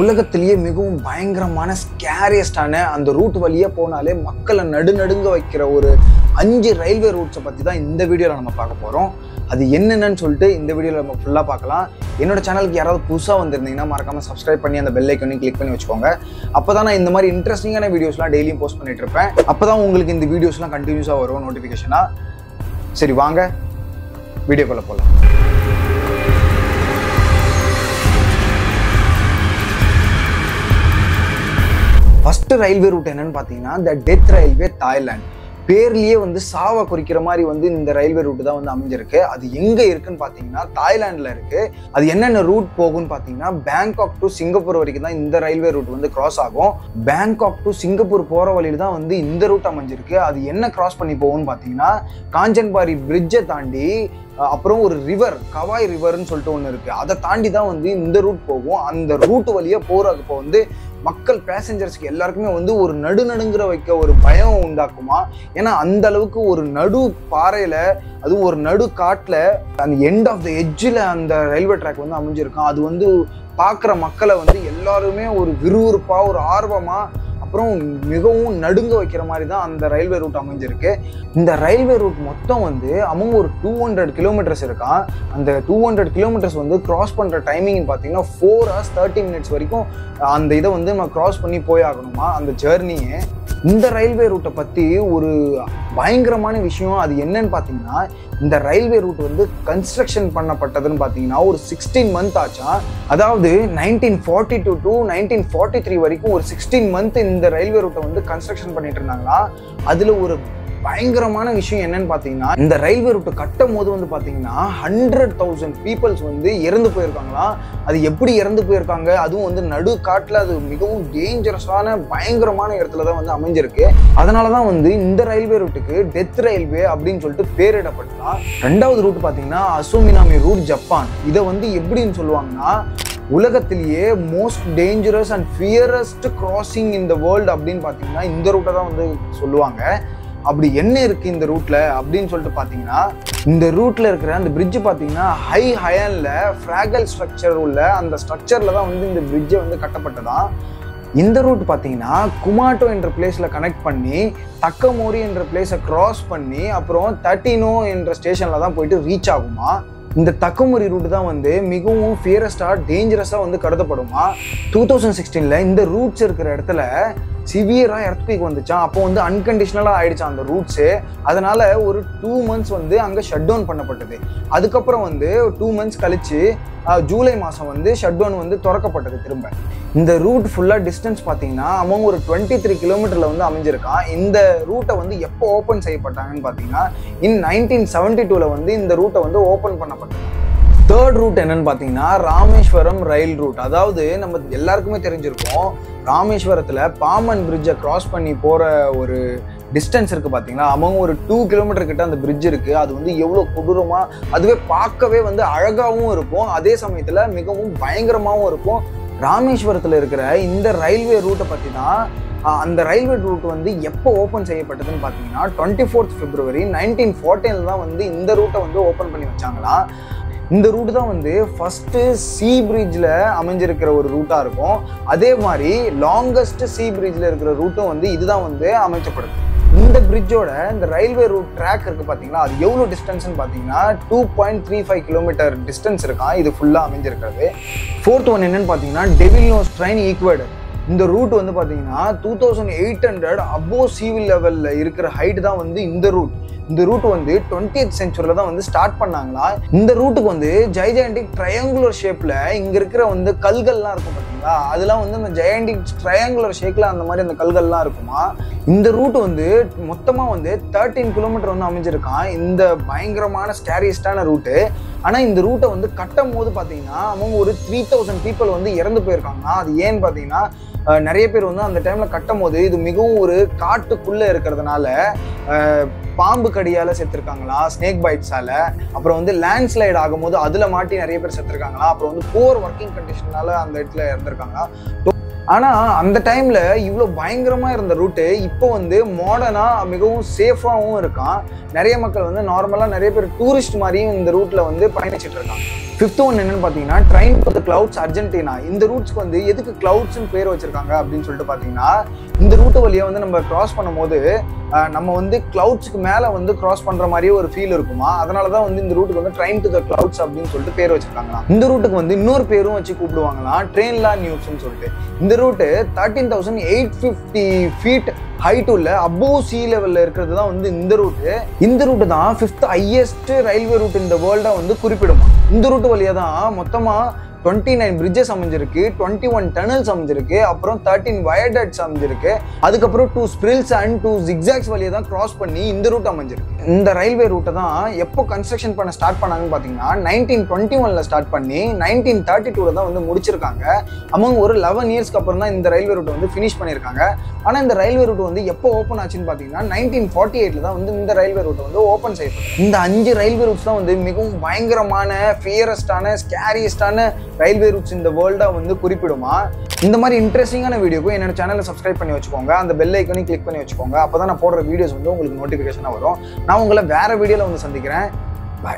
உலகத்திலேயே மிகவும் பயங்கரமான ஸ்கேரியஸ்டான அந்த ரூட் வழியா போனாலே மக்களை நடுநடுங்க வைக்கிற ஒரு 5 ரயில்வே ரூட்ஸ் பத்தி தான் இந்த வீடியோல நம்ம பார்க்க போறோம். அது என்னன்னு சொல்லிட்டு இந்த வீடியோல நம்ம ஃபுல்லா பார்க்கலாம். என்னோட சேனலுக்கு யாராவது புதுசா வந்திருந்தீங்கன்னா மறக்காம சப்ஸ்கிரைப் பண்ணி அந்த பெல் ஐகானையும் கிளிக் பண்ணி வச்சுக்கோங்க. அப்பதான் நான் இந்த மாதிரி இன்ட்ரெஸ்டிங்கான வீடியோஸ்லாம் டெய்லியும் போஸ்ட் பண்ணிட்டு இருப்பேன். அப்பதான் உங்களுக்கு இந்த வீடியோஸ்லாம் கண்டினியூஸா வரும் நோட்டிஃபிகேஷனா. சரி வாங்க வீடியோக்குள்ள போலாம். First railway route என்னன்னு பாத்தீங்கன்னா the Death Railway தாய்லாந்து. பேர்லயே வந்து சாவை குறிக்கிற மாதிரி வந்து இந்த ரயில்வே ரூட் தான் வந்து அமைஞ்சிருக்கு. அது எங்க இருக்குன்னு பாத்தீங்கன்னா தாய்லாந்துல இருக்கு. அது என்னென்ன ரூட் போகும்னு பாத்தீங்கன்னா பேங்காக் டு சிங்கப்பூர் வரைக்கும் தான் இந்த ரயில்வே ரூட் வந்து கிராஸ் ஆகும். பேங்காக் டு சிங்கப்பூர் போற வழியில தான் வந்து இந்த ரூட் அமைஞ்சிருக்கு. அது என்ன கிராஸ் பண்ணி போகும்னு பாத்தீங்கன்னா காஞ்சன்பாரி பிரிட்ஜை தாண்டி அப்புறம் ஒரு ரிவர் கவாய் ரிவர்னு சொல்லிட்டு ஒன்று இருக்கு. அதை தாண்டி தான் வந்து இந்த ரூட் போகும். அந்த ரூட் வழியா போறதுக்கு வந்து மக்கள் பேசஞ்சர்ஸ்க்கு எல்லாருக்குமே வந்து ஒரு நடுநடுங்கிற வைக்க ஒரு பயம் உண்டாக்குமா. ஏன்னா அந்த அளவுக்கு ஒரு நடு பாறையில அதுவும் ஒரு நடு காட்டில் அந்த எண்ட் ஆஃப் த எட்ஜில் அந்த ரயில்வே ட்ராக் வந்து அமைஞ்சிருக்கும். அது வந்து பார்க்குற மக்களை வந்து எல்லாருமே ஒரு விறுவிறுப்பாக ஒரு ஆர்வமாக அப்புறம் மிகவும் நடுங்க வைக்கிற மாதிரி தான் அந்த ரயில்வே ரூட் அமைஞ்சிருக்கு. இந்த ரயில்வே ரூட் மொத்தம் வந்து அவங்க ஒரு 200 கிலோமீட்டர்ஸ் இருக்கான். அந்த 200 கிலோமீட்டர்ஸ் வந்து கிராஸ் பண்ணுற டைமிங்னு பார்த்தீங்கன்னா 4 hours 30 minutes வரைக்கும் அந்த இதை வந்து நம்ம கிராஸ் பண்ணி போய் ஆகணுமா அந்த ஜேர்னியே. இந்த ரயில்வே ரூட்டை பற்றி ஒரு பயங்கரமான விஷயம் அது என்னன்னு பார்த்தீங்கன்னா இந்த ரயில்வே ரூட் வந்து கன்ஸ்ட்ரக்ஷன் பண்ணப்பட்டதுன்னு பார்த்தீங்கன்னா ஒரு 16 month ஆச்சா. அதாவது 1942 to 1943 வரைக்கும் ஒரு 16 month இந்த ரயில்வே ரூட்டை வந்து கன்ஸ்ட்ரக்ஷன் பண்ணிட்டு இருந்தாங்களா. அதில் ஒரு பயங்கரமான விஷயம் என்னன்னு பார்த்தீங்கன்னா இந்த ரயில்வே ரூட்டை கட்டும் போது வந்து பார்த்தீங்கன்னா 100,000 people வந்து இறந்து போயிருக்காங்களா. அது எப்படி இறந்து போயிருக்காங்க, அதுவும் வந்து நடு காட்டில் அது மிகவும் டேஞ்சரஸான பயங்கரமான இடத்துல தான் வந்து அமைஞ்சிருக்கு. அதனால தான் வந்து இந்த ரயில்வே ரூட்டுக்கு டெத் ரயில்வே அப்படின்னு சொல்லிட்டு பேரிடப்பட்டலாம். ரெண்டாவது ரூட் பார்த்தீங்கன்னா அசுமினாமி ரூட் ஜப்பான். இதை வந்து எப்படின்னு சொல்லுவாங்கன்னா உலகத்திலேயே most dangerous and fiercest crossing in the world அப்படின்னு பார்த்தீங்கன்னா இந்த ரூட்டை தான் வந்து சொல்லுவாங்க. அப்படி என்ன இருக்குது இந்த ரூட்டில் அப்படின்னு சொல்லிட்டு பார்த்தீங்கன்னா இந்த ரூட்டில் இருக்கிற அந்த பிரிட்ஜு பார்த்தீங்கன்னா ஹை ஹயனில் ஃப்ராகல் ஸ்ட்ரக்சர் உள்ள அந்த ஸ்ட்ரக்சரில் தான் வந்து இந்த பிரிட்ஜை வந்து கட்டப்பட்டதான். இந்த ரூட் பார்த்தீங்கன்னா குமாட்டோ என்ற பிளேஸில் கனெக்ட் பண்ணி தக்கமோரி என்ற பிளேஸை க்ராஸ் பண்ணி அப்புறம் 13 என்ற ஸ்டேஷனில் தான் போயிட்டு ரீச் ஆகுமா. இந்த தக்கமோரி ரூட் தான் வந்து மிகவும் ஃபியரஸ்டாக டேஞ்சரஸாக வந்து கருதப்படுமா. 2016 இந்த ரூட்ஸ் இருக்கிற இடத்துல சிவியராக எர்த்குவேக் வந்துச்சான். அப்போ வந்து அன்கண்டிஷனலாக ஆயிடுச்சான் அந்த ரூட்ஸு. அதனால் ஒரு 2 months வந்து அங்கே ஷட் டவுன் பண்ணப்பட்டது. அதுக்கப்புறம் வந்து 2 months கழிச்சு ஜூலை மாதம் வந்து ஷட் டவுன் வந்து திறக்கப்பட்டது திரும்ப. இந்த ரூட் ஃபுல்லாக டிஸ்டன்ஸ் பார்த்தீங்கன்னா அவங்க ஒரு 23 kilometers வந்து அமைஞ்சிருக்கான். இந்த ரூட்டை வந்து எப்போ ஓப்பன் செய்யப்பட்டாங்கன்னு பார்த்தீங்கன்னா இன் 1972 வந்து இந்த ரூட்டை வந்து ஓப்பன் பண்ணப்பட்டது. தேர்ட் ரூட் என்னன்னு பார்த்தீங்கன்னா ராமேஸ்வரம் ரயில் ரூட். அதாவது நம்ம எல்லாருக்குமே தெரிஞ்சிருக்கோம் ராமேஸ்வரத்தில் பாம்பன் பிரிட்ஜை கிராஸ் பண்ணி போகிற ஒரு டிஸ்டன்ஸ் இருக்குது பார்த்தீங்கன்னா அவங்க ஒரு 2 kilometers கிட்ட அந்த பிரிட்ஜ் இருக்குது. அது வந்து எவ்வளோ கொடூரமாக அதுவே பார்க்கவே வந்து அழகாகவும் இருக்கும், அதே சமயத்தில் மிகவும் பயங்கரமாகவும் இருக்கும். ராமேஸ்வரத்தில் இருக்கிற இந்த ரயில்வே ரூட்டை பற்றி தான் அந்த ரயில்வே ரூட் வந்து எப்போ ஓப்பன் செய்யப்பட்டதுன்னு பார்த்தீங்கன்னா 24 February 1914 தான் வந்து இந்த ரூட்டை வந்து ஓப்பன் பண்ணி வச்சாங்களா. இந்த ரூட் தான் வந்து ஃபஸ்ட்டு சீ பிரிட்ஜில் அமைஞ்சிருக்கிற ஒரு ரூட்டாக இருக்கும். அதே மாதிரி லாங்கஸ்ட் சீ பிரிட்ஜில் இருக்கிற ரூட்டும் வந்து இதுதான் வந்து அமைக்கப்படுது. இந்த பிரிட்ஜோட இந்த ரயில்வே ரூட் ட்ராக் இருக்குது பார்த்தீங்கன்னா அது எவ்வளோ டிஸ்டன்ஸ்ன்னு பார்த்தீங்கன்னா 2.35 kilometers டிஸ்டன்ஸ் இருக்கான். இது ஃபுல்லாக அமைஞ்சிருக்கிறது. ஃபோர்த் ஒன் என்னன்னு பார்த்தீங்கன்னா டெவில் நோஸ் ட்ரெயின் ஈக்குவேடர். இந்த ரூட் வந்து பார்த்தீங்கன்னா 2800 அபோவ் சீவில் லெவலில் இருக்கிற ஹைட் தான் வந்து இந்த ரூட். இந்த ரூட் வந்து 20th century தான் வந்து ஸ்டார்ட் பண்ணாங்களா. இந்த ரூட்டுக்கு வந்து ஜெயண்டிக் ட்ரையாங்குலர் ஷேப்பில் இங்கே இருக்கிற வந்து கல்கள்லாம் இருக்கும் பார்த்தீங்களா. அதெல்லாம் வந்து அந்த ஜெயண்டிக் ட்ரையாங்குலர் ஷேப்பில் அந்த மாதிரி அந்த கல்கள்லாம் இருக்குமா. இந்த ரூட் வந்து மொத்தமாக வந்து 13 kilometers வந்து அமைஞ்சிருக்கான். இந்த பயங்கரமான ஸ்கேரியஸ்டான ரூட்டு. ஆனால் இந்த ரூட்டை வந்து கட்டும் போது பார்த்தீங்கன்னா அவங்க ஒரு 3000 people வந்து இறந்து போயிருக்காங்க. அது ஏன்னு பார்த்தீங்கன்னா நிறைய பேர் வந்து அந்த டைமில் கட்டும் போது இது மிகவும் ஒரு காட்டுக்குள்ளே இருக்கிறதுனால பாம்பு கடியால் செத்துருக்காங்களா, ஸ்னேக் பைட்ஸால், அப்புறம் வந்து லேண்ட்ஸ்லைட் ஆகும்போது அதில் மாட்டி நிறைய பேர் செத்துருக்காங்களா, அப்புறம் வந்து புவர் ஒர்க்கிங் கண்டிஷனால் அந்த இடத்துல இறந்துருக்காங்களா. But at that time, the route is modern and safe. Normally, tourists are in the route. Fifth one is Train to the Clouds, Argentina. In the routes, why do the clouds in pair? This cross the clouds, we cross the feel. That's why Train to the Clouds. This route is called Train La News. This route is 13,850 feet high to above sea level. This route is the fifth highest railway route in the world. This route is 29 bridges, 21 tunnels, 13 viaducts, 2 sprills and 2 zigzags cross this route. This railway route when construction start 1921 start 1932 among 11 years this railway route finish and this railway route when open 1948 this railway route open these 5 railway routes are the fiercest, scariest railway routes in the world வந்து குறிப்பிடுமா இந்த மாதிரி இன்ட்ரஸ்டிங்கான வீடியோக்கு என்னோட சேனலை Subscribe பண்ணி வச்சுக்கோங்க அந்த bell ஐகானை click பண்ணி வச்சுக்கோங்க அப்பதான் நான் போடுற வீடியோஸ் வந்து உங்களுக்கு நோட்டிஃபிகேஷனா வரும் நான் உங்களை வேற வீடியோல வந்து சந்திக்கிறேன் பை